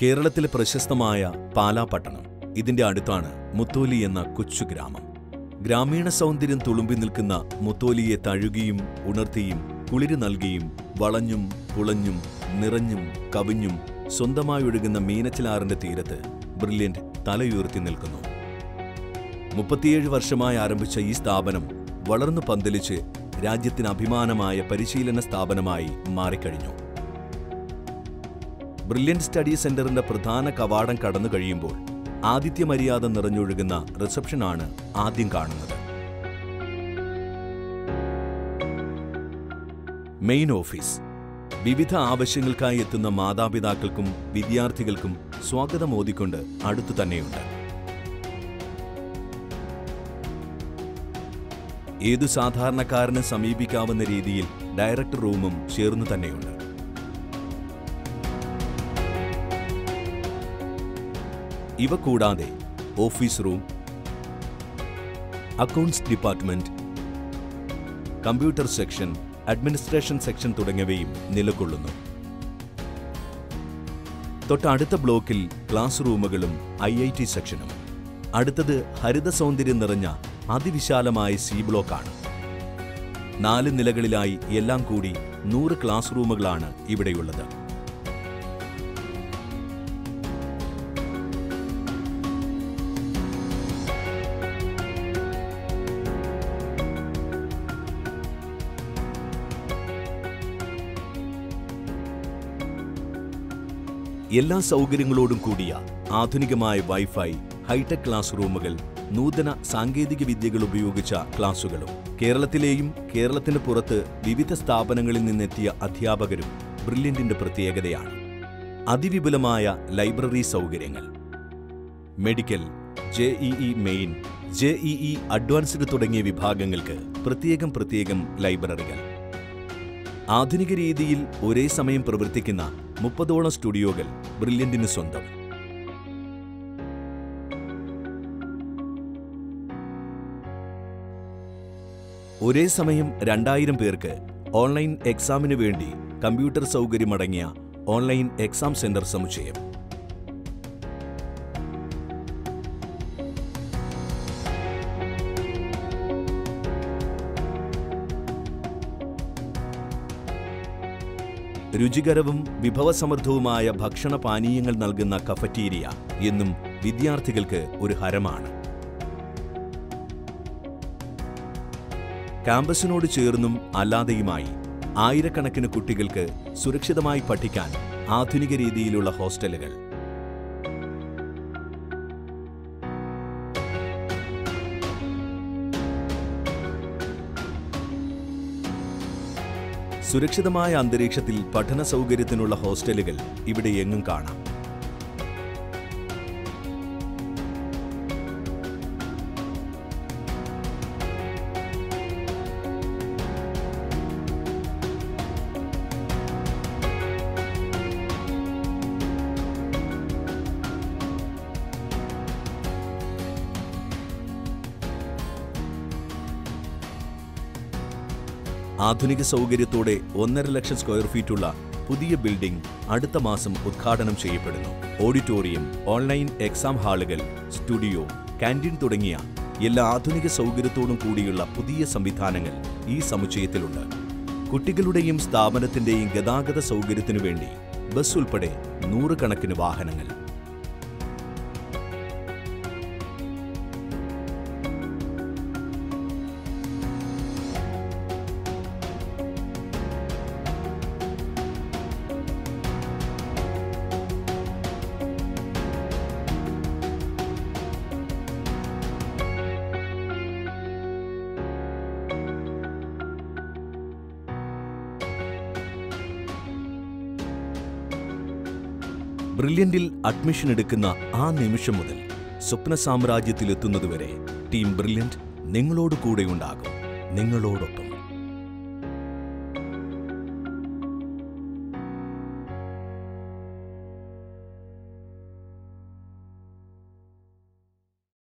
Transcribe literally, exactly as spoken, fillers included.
കേരളത്തിലെ പ്രശസ്തമായ പാലാ പട്ടണം. ഇതിന്റെ അടുത്താണ് മുത്തോലി എന്ന കൊച്ചു ഗ്രാമം. ഗ്രാമീണ സൗന്ദര്യം തുളുമ്പി നിൽക്കുന്ന മുത്തോലിയെ തഴുകിയും ഉണർത്തിയും കുളിര് നൽകിയും വളഞ്ഞും പുളഞ്ഞും നിറഞ്ഞും കവിഞ്ഞും സ്വന്തമായി ഒഴുകുന്ന മീനച്ചിലാറിന്റെ തീരത്ത് ബ്രില്യൻ്റ് തലയുയർത്തി നിൽക്കുന്നു. മുപ്പത്തിയേഴ് വർഷമായി ആരംഭിച്ച ഈ സ്ഥാപനം വളർന്നു പന്തലിച്ച് രാജ്യത്തിന് അഭിമാനമായ പരിശീലന സ്ഥാപനമായി മാറിക്കഴിഞ്ഞു. ബ്രില്യൻ്റ് സ്റ്റഡി സെന്ററിന്റെ പ്രധാന കവാടം കടന്നു കഴിയുമ്പോൾ ആതിഥ്യമര്യാദ നിറഞ്ഞൊഴുകുന്ന റിസപ്ഷനാണ് ആദ്യം കാണുന്നത്. മെയിൻ ഓഫീസ് വിവിധ ആവശ്യങ്ങൾക്കായി എത്തുന്ന മാതാപിതാക്കൾക്കും വിദ്യാർത്ഥികൾക്കും സ്വാഗതം ഓതിക്കൊണ്ട് അടുത്തു തന്നെയുണ്ട്. ഏതു സാധാരണക്കാരന് സമീപിക്കാവുന്ന രീതിയിൽ ഡയറക്ടർ റൂമും ചേർന്നു തന്നെയുണ്ട്. ഇവ കൂടാതെ office room, accounts department, computer section, administration section തുടങ്ങിയവയും നിലകൊള്ളുന്നു. തൊട്ടടുത്ത ബ്ലോക്കിൽ ക്ലാസ് റൂമുകളും ഐ ഐ ടി സെക്ഷനും. അടുത്തത് ഹരിത സൗന്ദര്യം നിറഞ്ഞ അതിവിശാലമായ സി ബ്ലോക്കാണ്. നാല് നിലകളിലായി എല്ലാം കൂടി നൂറ് ക്ലാസ് റൂമുകളാണ് ഇവിടെയുള്ളത്. എല്ലാ സൗകര്യങ്ങളോടും കൂടിയ ആധുനികമായ വൈഫൈ, ഹൈടെക് ക്ലാസ് റൂമുകൾ, നൂതന സാങ്കേതിക വിദ്യകൾ ഉപയോഗിച്ച ക്ലാസുകളും കേരളത്തിലെയും കേരളത്തിന് പുറത്ത് വിവിധ സ്ഥാപനങ്ങളിൽ നിന്നെത്തിയ അധ്യാപകരും ബ്രില്യൻ്റിൻ്റെ പ്രത്യേകതയാണ്. അതിവിപുലമായ ലൈബ്രറി സൗകര്യങ്ങൾ, medical, J E E main, J E E advanced തുടങ്ങിയ വിഭാഗങ്ങൾക്ക് പ്രത്യേകം പ്രത്യേകം ലൈബ്രറികൾ, ആധുനിക രീതിയിൽ ഒരേ സമയം പ്രവർത്തിക്കുന്ന മുപ്പതോളം സ്റ്റുഡിയോകൾ ബ്രില്യൻ്റിന് സ്വന്തം. ഒരേ സമയം രണ്ടായിരം പേർക്ക് ഓൺലൈൻ എക്സാമിന് വേണ്ടി കമ്പ്യൂട്ടർ സൗകര്യമടങ്ങിയ ഓൺലൈൻ എക്സാം സെന്റർ സമുച്ചയം. രുചികരവും വിഭവസമൃദ്ധവുമായ ഭക്ഷണ പാനീയങ്ങൾ നൽകുന്ന കഫറ്റീരിയ എന്നും വിദ്യാർത്ഥികൾക്ക് ഒരു ഹരമാണ്. ക്യാമ്പസിനോട് ചേർന്നും അല്ലാതെയുമായി ആയിരക്കണക്കിന് കുട്ടികൾക്ക് സുരക്ഷിതമായി പഠിക്കാൻ ആധുനിക രീതിയിലുള്ള ഹോസ്റ്റലുകൾ. സുരക്ഷിതമായ അന്തരീക്ഷത്തിൽ പഠന സൗകര്യത്തിനുള്ള ഹോസ്റ്റലുകൾ ഇവിടെ എങ്ങും കാണാം. ആധുനിക സൗകര്യത്തോടെ ഒന്നര ലക്ഷം സ്ക്വയർ ഫീറ്റുള്ള പുതിയ ബിൽഡിംഗ് അടുത്ത മാസം ഉദ്ഘാടനം ചെയ്യപ്പെടുന്നു. ഓഡിറ്റോറിയം, ഓൺലൈൻ എക്സാം ഹാളുകൾ, സ്റ്റുഡിയോ, കാന്റീൻ തുടങ്ങിയ എല്ലാ ആധുനിക സൗകര്യത്തോടും കൂടിയുള്ള പുതിയ സംവിധാനങ്ങൾ ഈ സമുച്ചയത്തിലുണ്ട്. കുട്ടികളുടെയും സ്ഥാപനത്തിൻ്റെയും ഗതാഗത സൗകര്യത്തിനു വേണ്ടി ബസ് ഉൾപ്പെടെ നൂറുകണക്കിന് വാഹനങ്ങൾ. ബ്രില്യൻ്റിൽ അഡ്മിഷൻ എടുക്കുന്ന ആ നിമിഷം മുതൽ സ്വപ്ന സാമ്രാജ്യത്തിലെത്തുന്നതുവരെ ടീം ബ്രില്യൻ്റ് നിങ്ങളോട് കൂടെയുണ്ടാകും, നിങ്ങളോടൊപ്പം.